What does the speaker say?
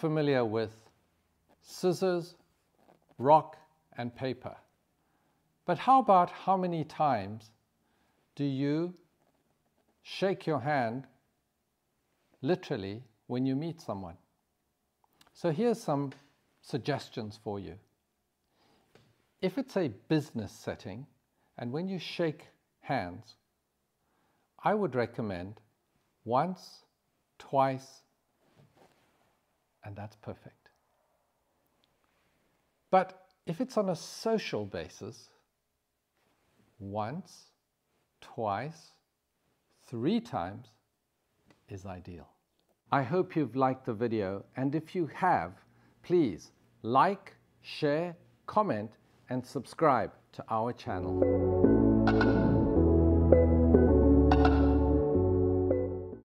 familiar with scissors, rock, and paper. But how about how many times do you shake your hand literally when you meet someone? So here's some suggestions for you. If it's a business setting and when you shake hands, I would recommend once, twice, and that's perfect. But if it's on a social basis, once, twice, 3 times is ideal. I hope you've liked the video, and if you have, please like, share, comment, and subscribe to our channel.